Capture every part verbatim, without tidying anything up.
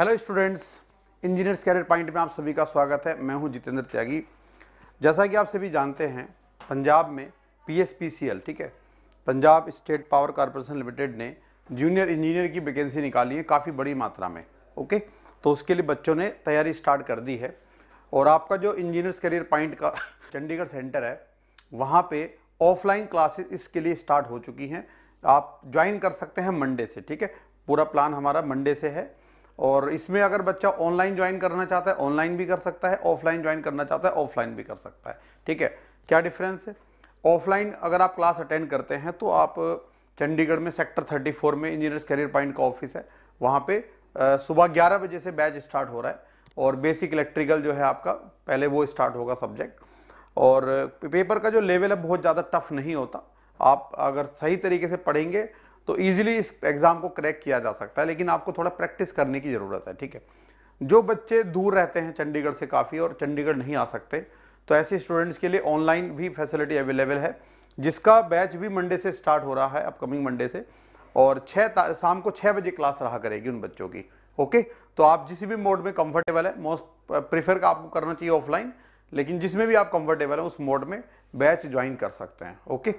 Hello students, engineers career point में आप सभी का स्वागत है। मैं हूं जितेंद्र त्यागी। जैसा कि आप सभी जानते हैं, पंजाब में P S P C L, ठीक है, Punjab state power corporation limited ने जूनियर इंजीनियर की वैकेंसी निकाली है काफ़ी बड़ी मात्रा में। ओके, तो उसके लिए बच्चों ने तैयारी स्टार्ट कर दी है। और आपका जो इंजीनियर्स करियर पॉइंट का चंडीगढ़ सेंटर है, वहाँ पर ऑफलाइन क्लासेस इसके लिए स्टार्ट हो चुकी हैं। आप ज्वाइन कर सकते हैं मंडे से, ठीक है। पूरा प्लान हमारा मंडे से है। और इसमें अगर बच्चा ऑनलाइन ज्वाइन करना चाहता है, ऑनलाइन भी कर सकता है, ऑफलाइन ज्वाइन करना चाहता है, ऑफलाइन भी कर सकता है, ठीक है। क्या डिफरेंस है? ऑफलाइन अगर आप क्लास अटेंड करते हैं तो आप चंडीगढ़ में सेक्टर चौंतीस में इंजीनियर्स करियर पॉइंट का ऑफिस है, वहाँ पे सुबह ग्यारह बजे से बैच स्टार्ट हो रहा है। और बेसिक इलेक्ट्रिकल जो है आपका पहले वो स्टार्ट होगा सब्जेक्ट। और पेपर का जो लेवल है बहुत ज़्यादा टफ नहीं होता। आप अगर सही तरीके से पढ़ेंगे तो ईजिली इस एग्ज़ाम को क्रैक किया जा सकता है, लेकिन आपको थोड़ा प्रैक्टिस करने की ज़रूरत है, ठीक है। जो बच्चे दूर रहते हैं चंडीगढ़ से काफ़ी और चंडीगढ़ नहीं आ सकते, तो ऐसे स्टूडेंट्स के लिए ऑनलाइन भी फैसिलिटी अवेलेबल है, जिसका बैच भी मंडे से स्टार्ट हो रहा है, अपकमिंग मंडे से। और छः शाम को छः बजे क्लास रहा करेगी उन बच्चों की। ओके, तो आप जिस भी मोड में कम्फर्टेबल है, मोस्ट प्रीफर का आपको करना चाहिए ऑफलाइन, लेकिन जिसमें भी आप कम्फर्टेबल हैं उस मोड में बैच ज्वाइन कर सकते हैं। ओके,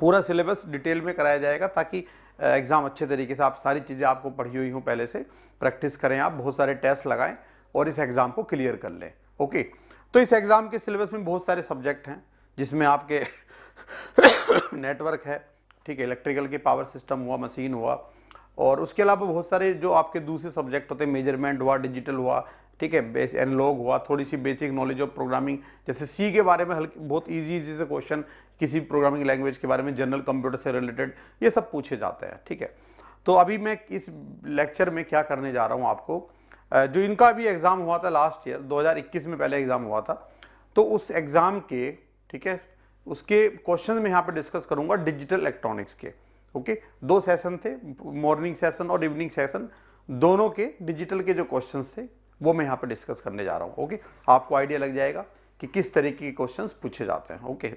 पूरा सिलेबस डिटेल में कराया जाएगा ताकि एग्ज़ाम अच्छे तरीके से आप सारी चीज़ें आपको पढ़ी हुई हों, पहले से प्रैक्टिस करें, आप बहुत सारे टेस्ट लगाएं और इस एग्ज़ाम को क्लियर कर लें। ओके, तो इस एग्ज़ाम के सिलेबस में बहुत सारे सब्जेक्ट हैं, जिसमें आपके नेटवर्क है, ठीक है, इलेक्ट्रिकल के पावर सिस्टम हुआ, मशीन हुआ, और उसके अलावा बहुत सारे जो आपके दूसरे सब्जेक्ट होते हैं, मेजरमेंट हुआ, डिजिटल हुआ, ठीक है, बेस एनालॉग हुआ, थोड़ी सी बेसिक नॉलेज ऑफ प्रोग्रामिंग, जैसे सी के बारे में हल्के बहुत इजी इजी से क्वेश्चन, किसी प्रोग्रामिंग लैंग्वेज के बारे में, जनरल कंप्यूटर से रिलेटेड, ये सब पूछे जाते हैं, ठीक है। तो अभी मैं इस लेक्चर में क्या करने जा रहा हूँ आपको, जो इनका भी एग्ज़ाम हुआ था लास्ट ईयर दो हज़ार इक्कीस में, पहले एग्ज़ाम हुआ था, तो उस एग्ज़ाम के, ठीक है, उसके क्वेश्चन मैं यहाँ पर डिस्कस करूँगा डिजिटल इलेक्ट्रॉनिक्स के। ओके, दो सेशन थे, मॉर्निंग सेशन और इवनिंग सेशन, दोनों के डिजिटल के जो क्वेश्चन थे वो मैं यहाँ पे डिस्कस करने जा रहा हूँ। ओके, आपको आइडिया लग जाएगा कि किस तरीके के क्वेश्चंस पूछे जाते हैं। ओके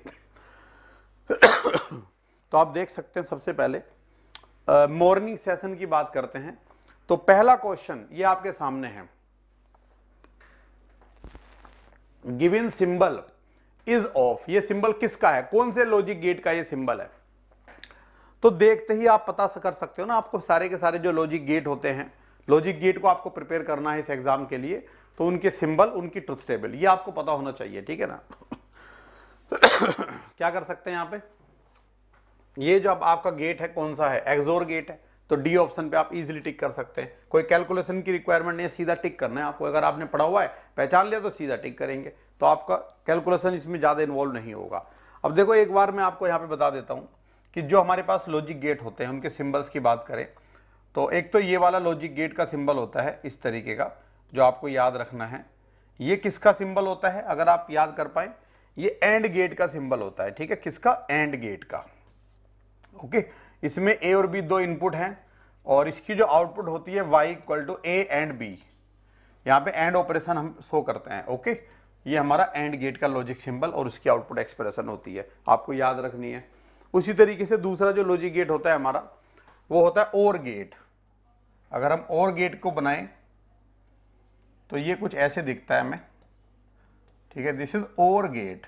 तो आप देख सकते हैं, सबसे पहले मॉर्निंग सेशन की बात करते हैं। तो पहला क्वेश्चन ये आपके सामने है, गिवन सिंबल इज ऑफ, ये सिंबल किसका है, कौन से लॉजिक गेट का ये सिंबल है। तो देखते ही आप पता कर सकते हो ना, आपको सारे के सारे जो लॉजिक गेट होते हैं, लॉजिक गेट को आपको प्रिपेयर करना है इस एग्जाम के लिए, तो उनके सिंबल, उनकी ट्रुथ टेबल, ये आपको पता होना चाहिए, ठीक है ना। क्या कर सकते हैं यहाँ पे, ये जो अब आपका गेट है कौन सा है, एक्सोर गेट है, तो डी ऑप्शन पे आप इजीली टिक कर सकते हैं। कोई कैलकुलेशन की रिक्वायरमेंट नहीं है, सीधा टिक करना है आपको। अगर आपने पढ़ा हुआ है, पहचान लिया, तो सीधा टिक करेंगे, तो आपका कैलकुलेशन इसमें ज़्यादा इन्वॉल्व नहीं होगा। अब देखो, एक बार मैं आपको यहाँ पर बता देता हूँ कि जो हमारे पास लॉजिक गेट होते हैं उनके सिम्बल्स की बात करें तो एक तो ये वाला लॉजिक गेट का सिंबल होता है इस तरीके का, जो आपको याद रखना है। ये किसका सिंबल होता है, अगर आप याद कर पाए, ये एंड गेट का सिंबल होता है, ठीक है, किसका, एंड गेट का। ओके, इसमें ए और बी दो इनपुट हैं और इसकी जो आउटपुट होती है Y equal to A and B, यहाँ पे एंड ऑपरेशन हम शो करते हैं। ओके, ये हमारा एंड गेट का लॉजिक सिंबल और उसकी आउटपुट एक्सप्रेशन होती है, आपको याद रखनी है। उसी तरीके से दूसरा जो लॉजिक गेट होता है हमारा, वो होता है ओर गेट। अगर हम ओर गेट को बनाएं तो ये कुछ ऐसे दिखता है हमें, ठीक है, दिस इज ओर गेट।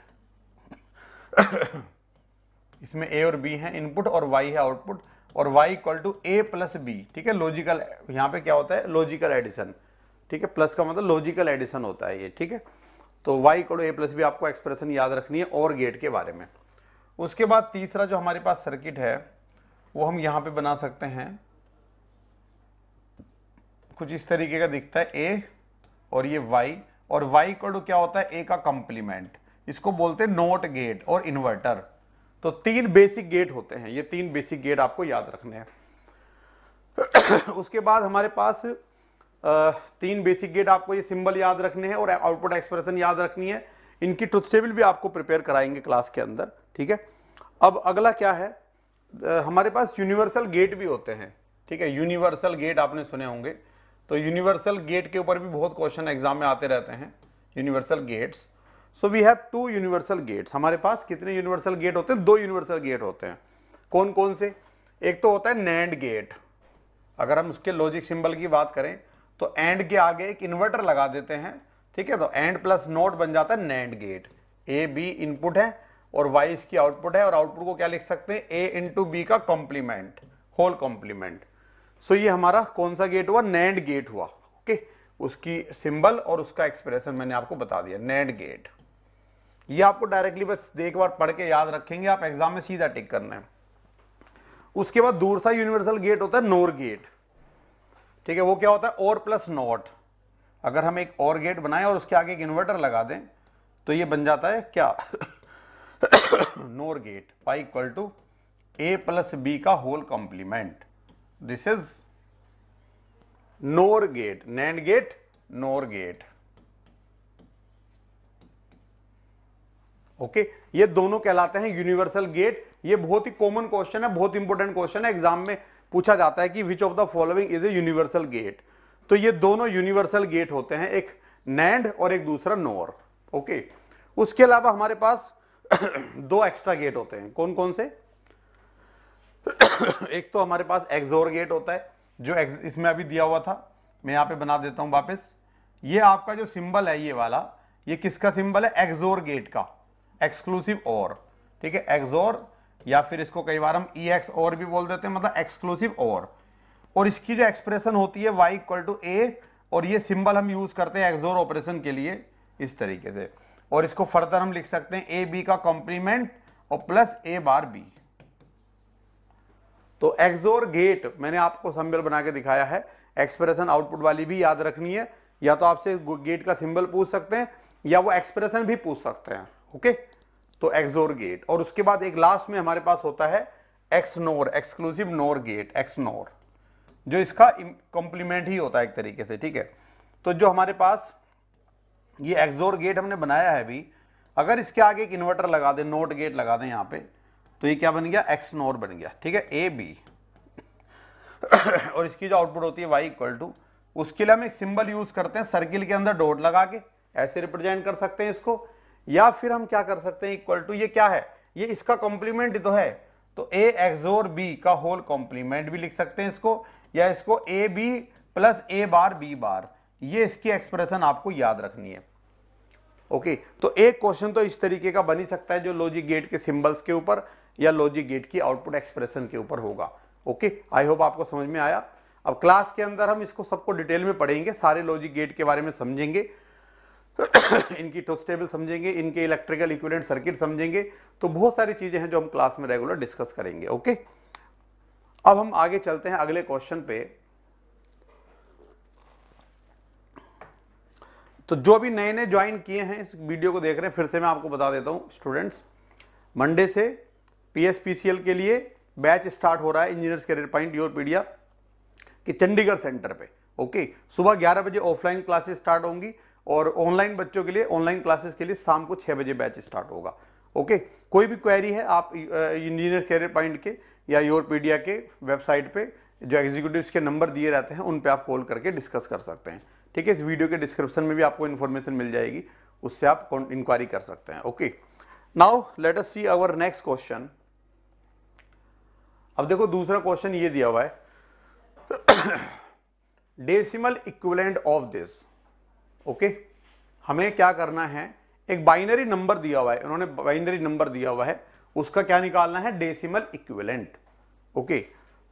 इसमें ए और बी है इनपुट और वाई है आउटपुट, और Y equal to A plus B, ठीक है, लॉजिकल। यहाँ पे क्या होता है, लॉजिकल एडिशन, ठीक है, प्लस का मतलब लॉजिकल एडिशन होता है ये, ठीक है। तो Y equal to A plus B आपको एक्सप्रेशन याद रखनी है ओर गेट के बारे में। उसके बाद तीसरा जो हमारे पास सर्किट है वो हम यहाँ पे बना सकते हैं, कुछ इस तरीके का दिखता है, ए और ये वाई, और वाई इक्वल टू क्या होता है, ए का कॉम्प्लीमेंट, इसको बोलते हैं नॉट गेट और इन्वर्टर। तो तीन बेसिक गेट होते हैं, ये तीन बेसिक गेट आपको याद रखने हैं। उसके बाद हमारे पास तीन बेसिक गेट, आपको ये सिंबल याद रखने हैं और आउटपुट एक्सप्रेशन याद रखनी है, इनकी ट्रुथ टेबल भी आपको प्रिपेयर कराएंगे क्लास के अंदर, ठीक है। अब अगला क्या है, हमारे पास यूनिवर्सल गेट भी होते हैं, ठीक है, यूनिवर्सल गेट आपने सुने होंगे, तो यूनिवर्सल गेट के ऊपर भी बहुत क्वेश्चन एग्जाम में आते रहते हैं, universal gates. So we have two universal gates, हमारे पास कितने यूनिवर्सल गेट होते हैं, दो यूनिवर्सल गेट होते हैं। कौन कौन से, एक तो होता है नैंड गेट, अगर हम उसके लॉजिक सिंबल की बात करें तो एंड के आगे एक इन्वर्टर लगा देते हैं, ठीक है। तो एंड प्लस नोट बन जाता है NAND gate. A B input है और वाई इसकी आउटपुट है, और आउटपुट को क्या लिख सकते हैं, ए इंटू बी का कॉम्प्लीमेंट, होल कॉम्प्लीमेंट। सो ये हमारा कौन सा गेट हुआ, नैंड गेट हुआ। ओके, उसकी सिंबल और उसका एक्सप्रेशन मैंने आपको बता दिया, नैंड गेट। ये आपको डायरेक्टली बस एक बार पढ़ के याद रखेंगे आप, एग्जाम में सीधा टिक करना है। उसके बाद दूसरा यूनिवर्सल गेट होता है नोर गेट, ठीक है। वो क्या होता है, और प्लस नॉट। अगर हम एक और गेट बनाएं और उसके आगे एक इन्वर्टर लगा दें तो ये बन जाता है क्या, नोर gate pi equal to A plus B का whole complement. This is NOR gate, NAND gate, NOR gate. Okay, ये दोनों कहलाते हैं यूनिवर्सल गेट। ये बहुत ही कॉमन क्वेश्चन है, बहुत इंपॉर्टेंट क्वेश्चन है। एग्जाम में पूछा जाता है कि which of the following is a universal gate. तो ये दोनों यूनिवर्सल गेट होते हैं, एक नैंड और एक दूसरा नोर। ओके, उसके अलावा हमारे पास दो एक्स्ट्रा गेट होते हैं। कौन कौन से? एक तो हमारे पास एक्सोर गेट होता है, जो इसमें अभी दिया हुआ था। मैं यहाँ पे बना देता हूँ वापस। ये आपका जो सिंबल है ये वाला, ये किसका सिंबल है, एक्सोर गेट का, एक्सक्लूसिव और, ठीक है। एक्सोर, या फिर इसको कई बार हम ई एक्स और भी बोल देते हैं, मतलब एक्सक्लूसिव और। और इसकी जो एक्सप्रेशन होती है वाई इक्वल टू ए, और ये सिंबल हम यूज करते हैं एक्सोर ऑपरेशन के लिए इस तरीके से। और इसको फर्दर हम लिख सकते हैं ए बी का कॉम्प्लीमेंट और प्लस ए बार बी। तो एक्सोर गेट मैंने आपको सिंबल बना के दिखाया है, एक्सप्रेशन आउटपुट वाली भी याद रखनी है। या तो आपसे गेट का सिंबल पूछ सकते हैं या वो एक्सप्रेशन भी पूछ सकते हैं। ओके, तो एक्सोर गेट। और उसके बाद एक लास्ट में हमारे पास होता है एक्स नोर, एक्सक्लूसिव नोर गेट, एक्स नोर, जो इसका कॉम्प्लीमेंट ही होता है एक तरीके से, ठीक है। तो जो हमारे पास ये एक्सोर गेट हमने बनाया है अभी, अगर इसके आगे एक इन्वर्टर लगा दें, नोट गेट लगा दें यहाँ पे, तो ये क्या बन गया, एक्स नोर बन गया, ठीक है, ए बी। और इसकी जो आउटपुट होती है वाई इक्वल टू, उसके लिए हम एक सिंबल यूज करते हैं, सर्किल के अंदर डॉट लगा के ऐसे रिप्रेजेंट कर सकते हैं इसको। या फिर हम क्या कर सकते हैं, इक्वल टू, ये क्या है, ये इसका कॉम्प्लीमेंट तो है, तो ए एक्सोर बी का होल कॉम्प्लीमेंट भी लिख सकते हैं इसको, या इसको A B plus A bar B bar. ये इसकी एक्सप्रेशन आपको याद रखनी है। ओके, तो एक क्वेश्चन तो इस तरीके का बन ही सकता है जो लॉजिक गेट के सिंबल्स के ऊपर या लॉजिक गेट की आउटपुट एक्सप्रेशन के ऊपर होगा। ओके, आई होप आपको समझ में आया। अब क्लास के अंदर हम इसको सबको डिटेल में पढ़ेंगे, सारे लॉजिक गेट के बारे में समझेंगे, इनकी ट्रुथ टेबल समझेंगे, इनके इलेक्ट्रिकल इक्विवेलेंट सर्किट समझेंगे। तो बहुत सारी चीजें हैं जो हम क्लास में रेगुलर डिस्कस करेंगे। ओके, अब हम आगे चलते हैं अगले क्वेश्चन पे। तो जो भी नए नए ज्वाइन किए हैं इस वीडियो को देख रहे हैं, फिर से मैं आपको बता देता हूं स्टूडेंट्स, मंडे से पीएसपीसीएल के लिए बैच स्टार्ट हो रहा है इंजीनियर्स करियर पॉइंट योरपीडिया के चंडीगढ़ सेंटर पे। ओके, सुबह ग्यारह बजे ऑफलाइन क्लासेस स्टार्ट होंगी और ऑनलाइन बच्चों के लिए, ऑनलाइन क्लासेस के लिए शाम को छह बजे बैच स्टार्ट होगा। ओके, कोई भी क्वेरी है आप इंजीनियर करियर पॉइंट के या योरपीडिया के वेबसाइट पे जो एग्जीक्यूटिव्स के नंबर दिए रहते हैं उन पे आप कॉल करके डिस्कस कर सकते हैं, ठीक है। इस वीडियो के डिस्क्रिप्शन में भी आपको इन्फॉर्मेशन मिल जाएगी, उससे आप इंक्वायरी कर सकते हैं। Okay, now let us see our next question. अब देखो दूसरा क्वेश्चन ये दिया हुआ है, decimal equivalent of this. Okay, हमें क्या करना है, एक बाइनरी नंबर दिया हुआ है, उन्होंने बाइनरी नंबर दिया हुआ है, उसका क्या निकालना है, डेसिमल इक्विवेलेंट। ओके,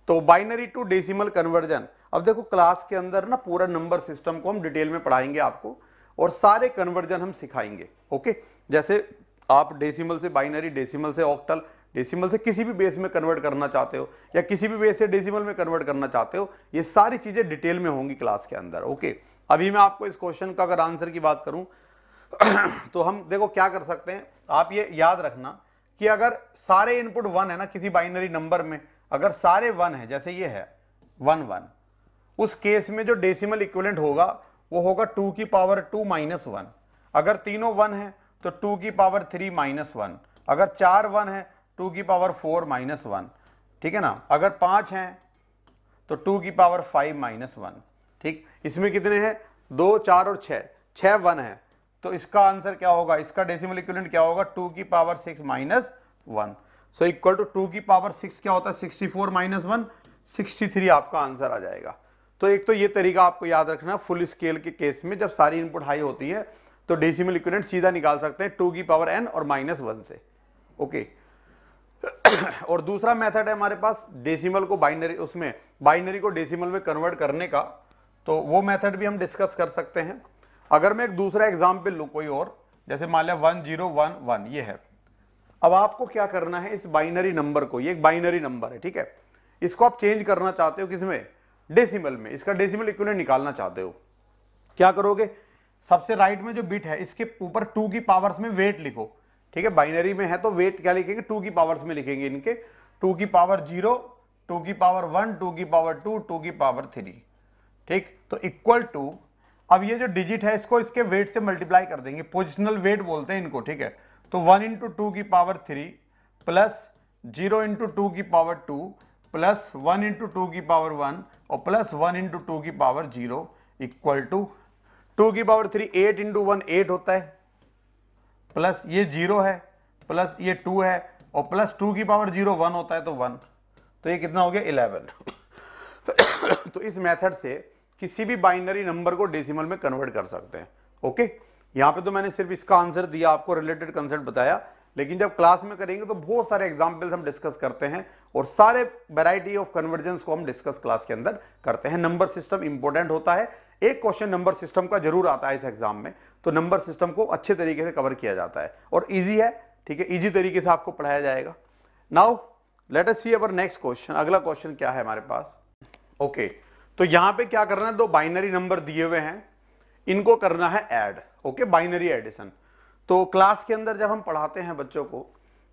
तो बाइनरी टू डेसिमल कन्वर्जन। अब देखो क्लास के अंदर ना पूरा नंबर सिस्टम को हम डिटेल में पढ़ाएंगे आपको और सारे कन्वर्जन हम सिखाएंगे। ओके, जैसे आप डेसिमल से बाइनरी, डेसिमल से ऑक्टल, डेसिमल से किसी भी बेस में कन्वर्ट करना चाहते हो या किसी भी बेस से डेसिमल में कन्वर्ट करना चाहते हो, ये सारी चीजें डिटेल में होंगी क्लास के अंदर। ओके, अभी मैं आपको इस क्वेश्चन का अगर आंसर की बात करूं तो हम देखो क्या कर सकते हैं। आप ये याद रखना कि अगर सारे इनपुट वन है ना किसी बाइनरी नंबर में, अगर सारे वन है, जैसे ये है वन वन, उस केस में जो डेसिमल इक्विवेलेंट होगा वो होगा टू की पावर टू माइनस वन। अगर तीनों वन है तो टू की पावर थ्री माइनस वन, अगर चार वन है टू की पावर फोर माइनस वन, ठीक है ना। अगर पाँच हैं तो टू की पावर फाइव माइनस वन, ठीक। इसमें कितने हैं, दो, चार और छः, छः वन है, तो इसका आंसर क्या होगा, इसका डेसिमल इक्विवेलेंट क्या होगा, टू की power six minus one. So equal to two की पावर सिक्स क्या होता है, sixty four minus one, sixty three आपका आंसर आ जाएगा। तो एक तो ये तरीका आपको याद रखना, फुल स्केल के केस में जब सारी इनपुट हाई होती है तो डेसिमल इक्विवेलेंट सीधा निकाल सकते हैं टू की पावर एन और माइनस वन से, ओके। और दूसरा मेथड है हमारे पास डेसिमल को बाइनरी, उसमें बाइनरी को डेसिमल में कन्वर्ट करने का, तो वो मेथड भी हम डिस्कस कर सकते हैं। अगर मैं एक दूसरा एग्जाम्पल लूँ कोई और, जैसे मान लिया वन जीरो वन वन ये है। अब आपको क्या करना है, इस बाइनरी नंबर को, ये एक बाइनरी नंबर है ठीक है, इसको आप चेंज करना चाहते हो किसमें, डेसिमल में, इसका डेसिमल इक्विवेलेंट निकालना चाहते हो। क्या करोगे, सबसे राइट में जो बिट है इसके ऊपर टू की पावर्स में वेट लिखो, ठीक है, बाइनरी में है तो वेट क्या लिखेंगे, टू की पावर्स में लिखेंगे इनके, टू की पावर जीरो, टू की पावर वन, टू की पावर टू, टू की पावर थ्री, ठीक, तो इक्वल टू। अब ये जो डिजिट है इसको इसके वेट से मल्टीप्लाई कर देंगे, पोजिशनल वेट बोलते हैं इनको, ठीक है, तो वन इंटू टू की power three plus zero into two की power two plus one into two की पावर वन और प्लस वन इंटू टू की power zero equal to two की power three eight into one eight होता है, plus ये zero है plus ये टू है और प्लस टू की पावर जीरो वन होता है तो वन, तो ये कितना हो गया इलेवन। तो, तो इस मेथड से किसी भी बाइनरी नंबर को डेसिमल में कन्वर्ट कर सकते हैं, ओके। यहाँ पे तो मैंने सिर्फ इसका आंसर दिया, आपको रिलेटेड कंसेप्ट बताया, लेकिन जब क्लास में करेंगे तो बहुत सारे एग्जाम्पल्स हम डिस्कस करते हैं और सारे वैरायटी ऑफ कन्वर्जेंस को हम डिस्कस क्लास के अंदर करते हैं। नंबर सिस्टम इंपॉर्टेंट होता है, एक क्वेश्चन नंबर सिस्टम का जरूर आता है इस एग्जाम में, तो नंबर सिस्टम को अच्छे तरीके से कवर किया जाता है और इजी है, ठीक है, इजी तरीके से आपको पढ़ाया जाएगा। Now let us see our next question, अगला क्वेश्चन क्या है हमारे पास, ओके okay, तो यहाँ पे क्या करना है, दो बाइनरी नंबर दिए हुए हैं, इनको करना है एड, ओके, बाइनरी एडिशन। तो क्लास के अंदर जब हम पढ़ाते हैं बच्चों को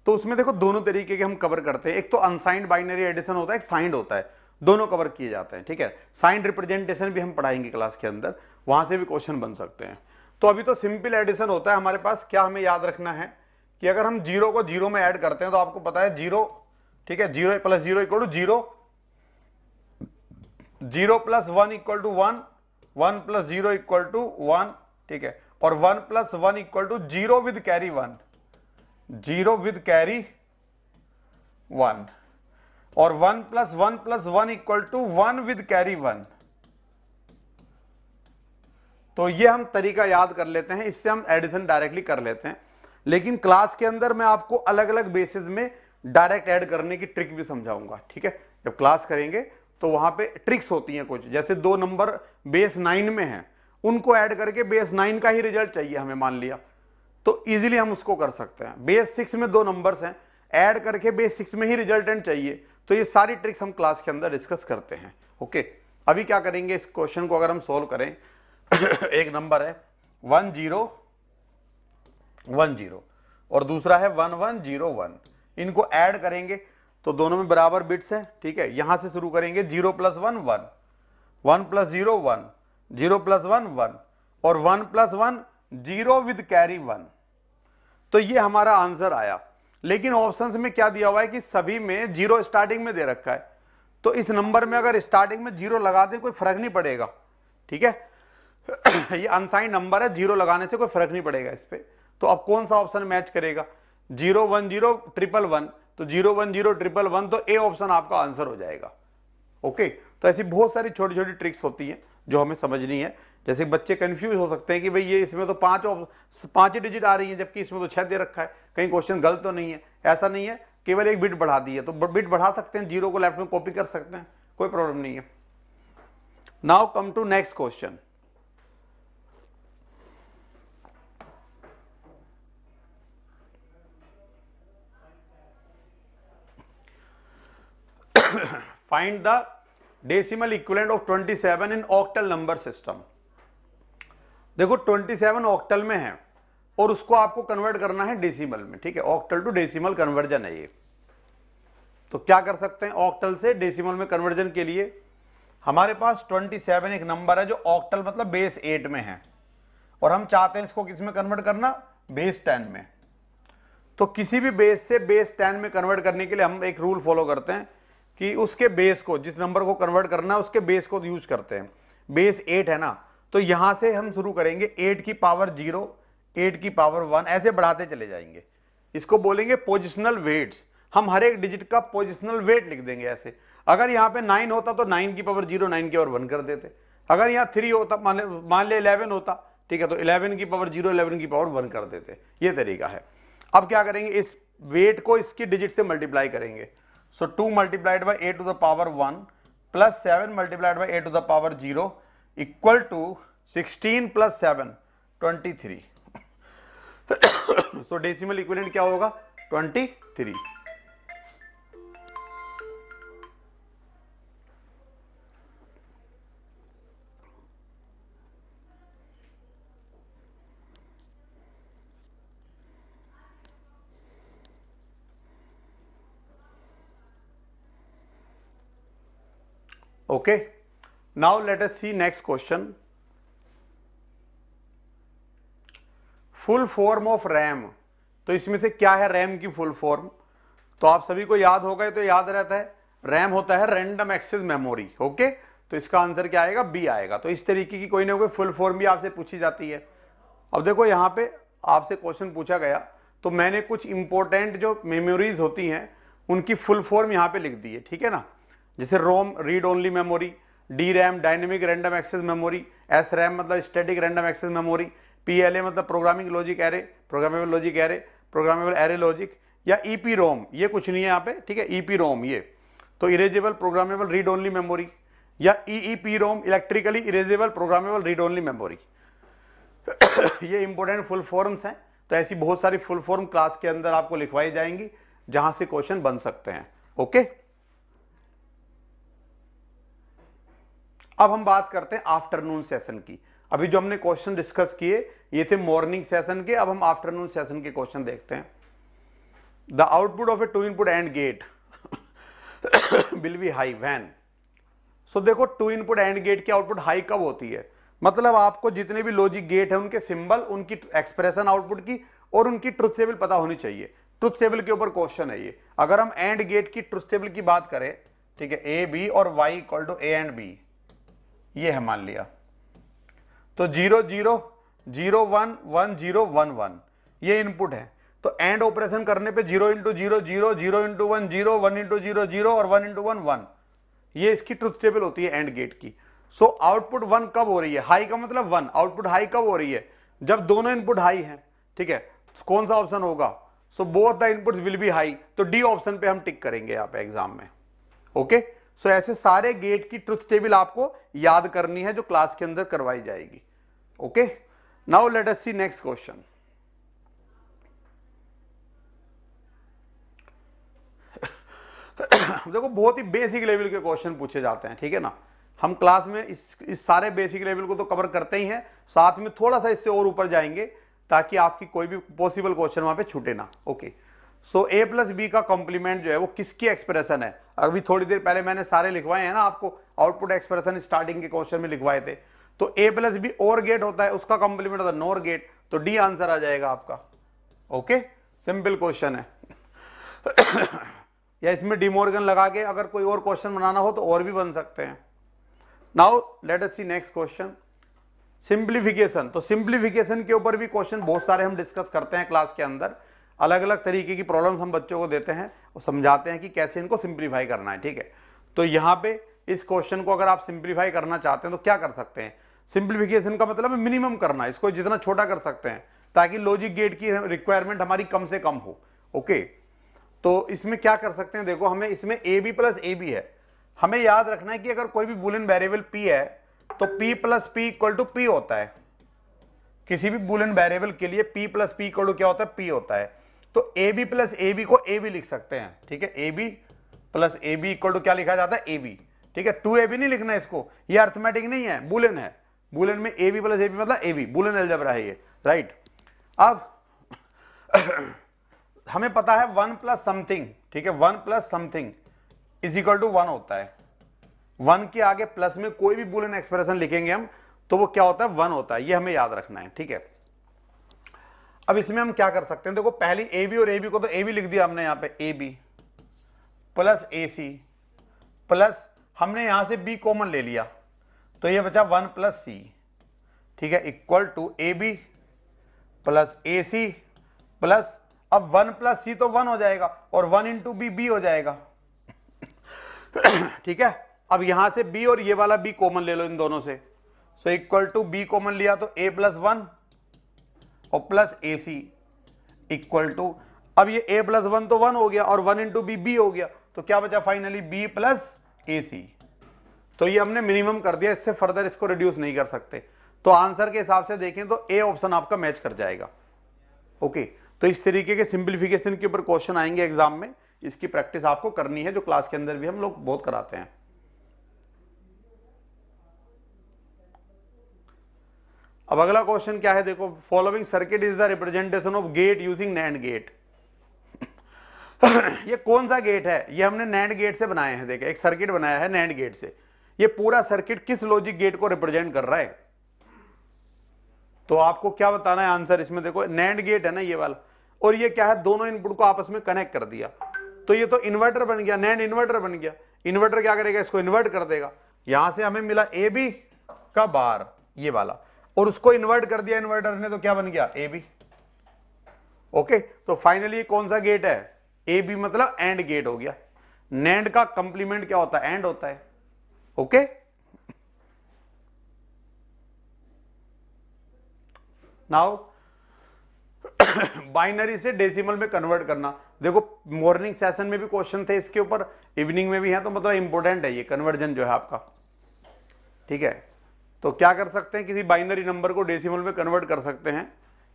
तो उसमें देखो दोनों तरीके के हम कवर करते हैं, एक तो अनसाइंड बाइनरी एडिशन होता है, एक साइंड होता है, दोनों कवर किए जाते हैं, ठीक है। साइंड रिप्रेजेंटेशन भी हम पढ़ाएंगे क्लास के अंदर, वहां से भी क्वेश्चन बन सकते हैं। तो अभी तो सिंपल एडिशन होता है हमारे पास। क्या हमें याद रखना है कि अगर हम जीरो को जीरो में ऐड करते हैं तो आपको पता है जीरो, ठीक है, zero plus zero equal to zero, zero plus one equal to one, one plus zero equal to one, ठीक है, और one plus one equal to zero with carry one, zero with carry one, और one plus one plus one equal to one with carry one. तो ये हम तरीका याद कर लेते हैं, इससे हम एडिशन डायरेक्टली कर लेते हैं, लेकिन क्लास के अंदर मैं आपको अलग अलग बेसिस में डायरेक्ट ऐड करने की ट्रिक भी समझाऊंगा, ठीक है। जब क्लास करेंगे तो वहां पे ट्रिक्स होती हैं कुछ, जैसे दो नंबर बेस नाइन में हैं, उनको ऐड करके बेस नाइन का ही रिजल्ट चाहिए हमें, मान लिया, तो इजीली हम उसको कर सकते हैं। बेस सिक्स में दो नंबर्स हैं, ऐड करके बेस सिक्स में ही रिजल्टेंट चाहिए, तो ये सारी ट्रिक्स हम क्लास के अंदर डिस्कस करते हैं, ओके। अभी क्या करेंगे, इस क्वेश्चन को अगर हम सोल्व करें एक नंबर है वन जीरो वन जीरो और दूसरा है वन वन जीरो वन, इनको ऐड करेंगे तो दोनों में बराबर बिट्स हैं, ठीक है। यहाँ से शुरू करेंगे, zero plus one one, one plus zero one, zero plus one one, और one plus one zero with carry one. तो ये हमारा आंसर आया, लेकिन ऑप्शंस में क्या दिया हुआ है कि सभी में जीरो स्टार्टिंग में दे रखा है, तो इस नंबर में अगर स्टार्टिंग में जीरो लगा दें कोई फर्क नहीं पड़ेगा, ठीक है। ये अनसाइंड नंबर है, जीरो लगाने से कोई फर्क नहीं पड़ेगा इस पर। तो अब कौन सा ऑप्शन मैच करेगा, zero one zero triple one, तो zero one zero triple one, तो ए ऑप्शन आपका आंसर हो जाएगा, ओके। तो ऐसी बहुत सारी छोटी छोटी ट्रिक्स होती हैं जो हमें समझनी है। जैसे बच्चे कंफ्यूज हो सकते हैं कि भाई ये इसमें तो पांच पांच ही डिजिट आ रही है जबकि इसमें तो छह दे रखा है, कहीं क्वेश्चन गलत तो नहीं है। ऐसा नहीं है, केवल एक बिट बढ़ा दी है, तो बिट बढ़ा सकते हैं, जीरो को लेफ्ट में कॉपी कर सकते हैं, कोई प्रॉब्लम नहीं है। Now come to next question, find the decimal equivalent of twenty seven in octal number system. देखो ट्वेंटी सेवन ऑक्टल में है और उसको आपको कन्वर्ट करना है डेसिमल में, ठीक है, ऑक्टल टू डेसिमल कन्वर्जन है ये। तो क्या कर सकते हैं, ऑक्टल से डेसिमल में कन्वर्जन के लिए हमारे पास ट्वेंटी सेवन एक नंबर है जो ऑक्टल मतलब बेस एट में है और हम चाहते हैं इसको किस में कन्वर्ट करना, बेस टेन में। तो किसी भी बेस से बेस टेन में कन्वर्ट करने के लिए हम एक रूल फॉलो करते हैं कि उसके बेस को, जिस नंबर को कन्वर्ट करना है उसके बेस को यूज करते हैं। बेस एट है ना, तो यहाँ से हम शुरू करेंगे एट की पावर जीरो, एट की पावर वन, ऐसे बढ़ाते चले जाएंगे। इसको बोलेंगे पोजिशनल वेट्स, हम हर एक डिजिट का पोजिशनल वेट लिख देंगे ऐसे। अगर यहाँ पे नाइन होता तो नाइन की पावर जीरो, नाइन की पावर वन कर देते। अगर यहाँ थ्री होता, मान ले मान ले इलेवन होता, ठीक है, तो इलेवन की पावर जीरो, इलेवन की पावर वन कर देते। ये तरीका है। अब क्या करेंगे, इस वेट को इसकी डिजिट से मल्टीप्लाई करेंगे। So two multiplied by eight to the power one plus seven multiplied by eight to the power zero equal to sixteen plus seven twenty three. So decimal equivalent क्या होगा, twenty three. Okay, now let us see next question. Full form of RAM. तो इसमें से क्या है RAM की full form? तो आप सभी को याद होगा, तो याद रहता है, RAM होता है रैंडम एक्सेस मेमोरी। ओके, तो इसका आंसर क्या आएगा, बी आएगा। तो इस तरीके की कोई ना कोई फुल फॉर्म भी आपसे पूछी जाती है। अब देखो यहाँ पे आपसे क्वेश्चन पूछा गया, तो मैंने कुछ इंपॉर्टेंट जो मेमोरीज होती हैं उनकी फुल फॉर्म यहाँ पे लिख दी है, ठीक है ना। जैसे ROM read only memory, D RAM dynamic random access memory, S RAM मतलब static random access memory, P L A मतलब programming logic array, programmable logic array, programmable array logic, या ई पी रोम। ये कुछ नहीं है यहाँ पे, ठीक है, ई पी रोम ये तो erasable programmable read only memory, या E E P ROM electrically erasable programmable read only memory. ये इंपॉर्टेंट फुल फॉर्म्स हैं। तो ऐसी बहुत सारी फुल फॉर्म क्लास के अंदर आपको लिखवाई जाएंगी, जहाँ से क्वेश्चन बन सकते हैं। ओके, अब हम बात करते हैं आफ्टरनून सेशन की। अभी जो हमने क्वेश्चन डिस्कस किए ये थे मॉर्निंग सेशन के, अब हम आफ्टरनून सेशन के क्वेश्चन देखते हैं। The output of a two input and gate will be high when. So देखो, टू इनपुट एंड गेट की आउटपुट हाई कब होती है, मतलब आपको जितने भी लॉजिक गेट है उनके सिंबल, उनकी एक्सप्रेशन आउटपुट की और उनकी ट्रुथ टेबल पता होनी चाहिए। ट्रुथ टेबल के ऊपर क्वेश्चन है ये। अगर हम एंड गेट की ट्रुथ टेबल की बात करें, ठीक है, ए बी और Y equal to A and B, ये है मान लिया, तो zero zero zero one one zero one one ये इनपुट है। तो एंड ऑपरेशन करने पे zero into zero zero, zero into one zero, one into zero zero और वन इंटू वन वन, ये इसकी ट्रुथ टेबल होती है एंड गेट की। सो आउटपुट वन कब हो रही है, हाई का मतलब वन, आउटपुट हाई कब हो रही है, जब दोनों इनपुट हाई हैं, ठीक है। कौन सा ऑप्शन होगा, so both the inputs will be high, तो डी ऑप्शन पे हम टिक करेंगे यहाँ पे एग्जाम में। ओके, सो so, ऐसे सारे गेट की ट्रुथ टेबल आपको याद करनी है, जो क्लास के अंदर करवाई जाएगी। Okay, now let us see next question. देखो, बहुत ही बेसिक लेवल के क्वेश्चन पूछे जाते हैं, ठीक है ना। हम क्लास में इस इस सारे बेसिक लेवल को तो कवर करते ही हैं, साथ में थोड़ा सा इससे और ऊपर जाएंगे ताकि आपकी कोई भी पॉसिबल क्वेश्चन वहां पे छूटे ना। Okay, so A plus B का कॉम्प्लीमेंट जो है वो किसकी एक्सप्रेशन है। अभी थोड़ी देर पहले मैंने सारे लिखवाए हैं ना आपको, आउटपुट एक्सप्रेशन स्टार्टिंग के क्वेश्चन में लिखवाए थे। तो A plus B or gate होता है, उसका कॉम्प्लीमेंट होता है नोर गेट, तो डी आंसर आ जाएगा आपका। ओके, सिंपल क्वेश्चन है। या इसमें डी मॉर्गन लगा के अगर कोई और क्वेश्चन बनाना हो तो और भी बन सकते हैं। Now let us see next question, simplification. तो सिंप्लीफिकेशन के ऊपर भी क्वेश्चन बहुत सारे हम डिस्कस करते हैं क्लास के अंदर। अलग अलग तरीके की प्रॉब्लम्स हम बच्चों को देते हैं और समझाते हैं कि कैसे इनको सिंप्लीफाई करना है, ठीक है। तो यहाँ पे इस क्वेश्चन को अगर आप सिंप्लीफाई करना चाहते हैं तो क्या कर सकते हैं, सिंप्लीफिकेशन का मतलब है मिनिमम करना, इसको जितना छोटा कर सकते हैं ताकि लॉजिक गेट की रिक्वायरमेंट हमारी कम से कम हो। ओके, तो इसमें क्या कर सकते हैं, देखो हमें इसमें A B plus A B है, हमें याद रखना है कि अगर कोई भी बूलियन वेरिएबल पी है तो P plus P equal to P होता है। किसी भी बूलियन वेरिएबल के लिए P plus P equal to क्या होता है, पी होता है। तो A B plus A B को ए बी लिख सकते हैं, ठीक है। A B plus A B equal to क्या लिखा जाता है, ए बी, ठीक है। टू ए बी नहीं लिखना है इसको, ये अर्थमेटिक नहीं है, बूलियन है। बूलियन में A B plus A B मतलब ए बी, बूलियन अलजेब्रा है ये, राइट। अब हमें पता है वन प्लस समथिंग, ठीक है, one plus something is equal to one होता है। वन के आगे प्लस में कोई भी बूलियन एक्सप्रेशन लिखेंगे हम तो वो क्या होता है, वन होता है, ये हमें याद रखना है, ठीक है। अब इसमें हम क्या कर सकते हैं, देखो पहली ए बी और ए बी को तो ए बी लिख दिया हमने यहाँ पे, A B plus A C plus हमने यहाँ से बी कॉमन ले लिया तो ये बचा वन प्लस सी, ठीक है, equal to A B plus A C plus, अब वन प्लस सी तो वन हो जाएगा और वन इंटू बी बी हो जाएगा। ठीक है। अब यहां से b और ये वाला b कॉमन ले लो इन दोनों से, so equal to b common लिया तो a प्लस वन और plus A C equal to, अब ये a प्लस वन तो वन हो गया और वन इंटू बी बी हो गया, तो क्या बचा finally b plus A C. तो ये हमने मिनिमम कर दिया, इससे फर्दर इसको रिड्यूस नहीं कर सकते। तो आंसर के हिसाब से देखें तो ए ऑप्शन आपका मैच कर जाएगा। ओके, तो इस तरीके के सिंप्लीफिकेशन के ऊपर क्वेश्चन आएंगे एग्जाम में, इसकी प्रैक्टिस आपको करनी है, जो क्लास के अंदर भी हम लोग बहुत कराते हैं। अब अगला क्वेश्चन क्या है, देखो following circuit is the representation of gate using NAND gate. ये कौन सा गेट है? ये हमने नैंड गेट से बनाए हैं। देखिए, एक सर्किट बनाया है नैंड गेट से। ये पूरा सर्किट किस लॉजिक गेट को रिप्रेजेंट कर रहा है? तो आपको क्या बताना है आंसर इसमें। देखो नैंड गेट है ना ये वाला, और ये क्या है, दोनों इनपुट को आपस में कनेक्ट कर दिया, तो ये तो इन्वर्टर बन गया, नैंड इन्वर्टर बन गया। इन्वर्टर क्या करेगा, इसको इन्वर्ट कर देगा। यहां से हमें मिला ए बी का बार ये वाला, और उसको इन्वर्ट कर दिया इन्वर्टर ने, तो क्या बन गया ए बी। ओके, तो फाइनली ये कौन सा गेट है? ए बी मतलब एंड गेट हो गया। नैंड का कंप्लीमेंट क्या होता है? एंड होता है। ओके नाउ बाइनरी से डेसिमल में कन्वर्ट करना। देखो मॉर्निंग सेशन में भी क्वेश्चन थे इसके ऊपर, इवनिंग में भी है, तो मतलब इंपॉर्टेंट है ये कन्वर्जन जो है आपका। ठीक है, तो क्या कर सकते हैं, किसी बाइनरी नंबर को डेसिमल में कन्वर्ट कर सकते हैं।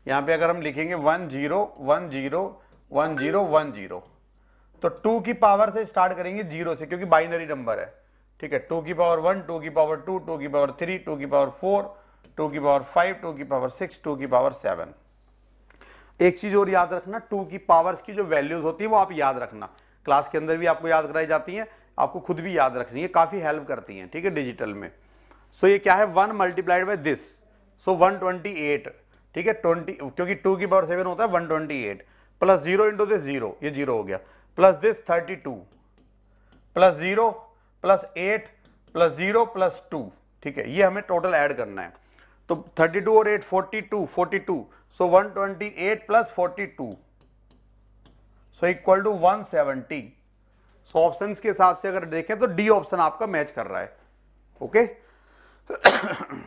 यहाँ पे अगर हम लिखेंगे one zero one zero one zero one zero, तो टू की पावर से स्टार्ट करेंगे, जीरो से, क्योंकि बाइनरी नंबर है। ठीक है, टू की पावर वन, टू की पावर टू, टू की पावर थ्री, टू की पावर फोर, टू की पावर फाइव, टू की पावर सिक्स, टू की पावर सेवन। एक चीज और याद रखना, टू की पावर्स की जो वैल्यूज होती है वो आप याद रखना, क्लास के अंदर भी आपको याद कराई जाती हैं, आपको खुद भी याद रखनी है, काफी हेल्प करती हैं। ठीक है, डिजिटल में। सो so, ये क्या है, one multiplied by this, so one twenty eight. ठीक है, ट्वेंटी, क्योंकि टू की पावर सेवन होता है, one twenty eight plus zero into this zero, ये जीरो हो गया, plus this thirty two, plus zero plus eight plus zero plus two. ठीक है, ये हमें टोटल ऐड करना है, तो थर्टी टू और eight forty two, forty two, so one twenty eight plus forty two, so equal to one seventy. So options के हिसाब से अगर देखें तो डी ऑप्शन आपका मैच कर रहा है। Okay okay?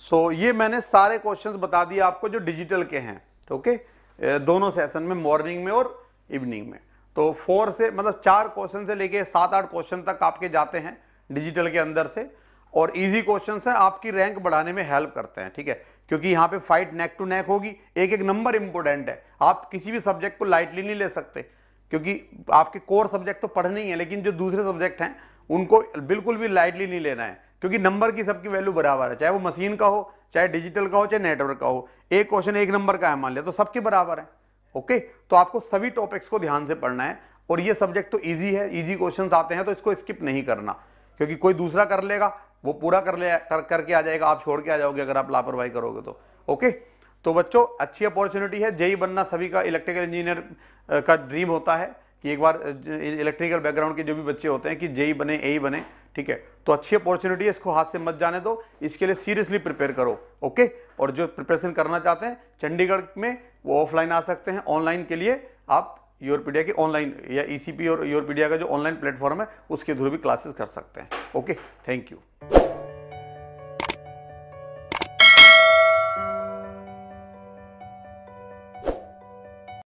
सो so, ये मैंने सारे क्वेश्चंस बता दिए आपको जो डिजिटल के हैं। Okay okay? दोनों सेशन में, मॉर्निंग में और इवनिंग में। तो फोर से मतलब चार क्वेश्चन से लेके सात आठ क्वेश्चन तक आपके जाते हैं डिजिटल के अंदर से, और इजी क्वेश्चन है, आपकी रैंक बढ़ाने में हेल्प करते हैं। ठीक है, क्योंकि यहाँ पे फाइट नेक टू नेक होगी, एक एक नंबर इंपॉर्टेंट है, आप किसी भी सब्जेक्ट को लाइटली नहीं ले सकते, क्योंकि आपके कोर सब्जेक्ट तो पढ़ने ही है, लेकिन जो दूसरे सब्जेक्ट हैं उनको बिल्कुल भी लाइटली नहीं लेना है, क्योंकि नंबर की सबकी वैल्यू बराबर है, चाहे वो मशीन का हो, चाहे डिजिटल का हो, चाहे नेटवर्क का हो। एक क्वेश्चन एक नंबर का है मान लिया, तो सबके बराबर है। ओके, तो आपको सभी टॉपिक्स को ध्यान से पढ़ना है, और ये सब्जेक्ट तो इजी है, इजी क्वेश्चंस आते हैं, तो इसको स्किप नहीं करना, क्योंकि कोई दूसरा कर लेगा, वो पूरा कर ले कर, करके आ जाएगा, आप छोड़ के आ जाओगे अगर आप लापरवाही करोगे तो। ओके, तो बच्चों अच्छी अपॉर्चुनिटी है, जेई बनना सभी का इलेक्ट्रिकल इंजीनियर का ड्रीम होता है कि एक बार इलेक्ट्रिकल बैकग्राउंड के जो भी बच्चे होते हैं कि जेई बने, ए बने। ठीक है, तो अच्छी अपॉर्चुनिटी है, इसको हाथ से मत जाने दो, इसके लिए सीरियसली प्रिपेयर करो। ओके, और जो प्रिपरेशन करना चाहते हैं चंडीगढ़ में वो ऑफलाइन आ सकते हैं, ऑनलाइन के लिए आप योरपीडिया के ऑनलाइन या ईसीपी और योरपीडिया का जो ऑनलाइन प्लेटफॉर्म है उसके थ्रू भी क्लासेस कर सकते हैं। Okay, thank you.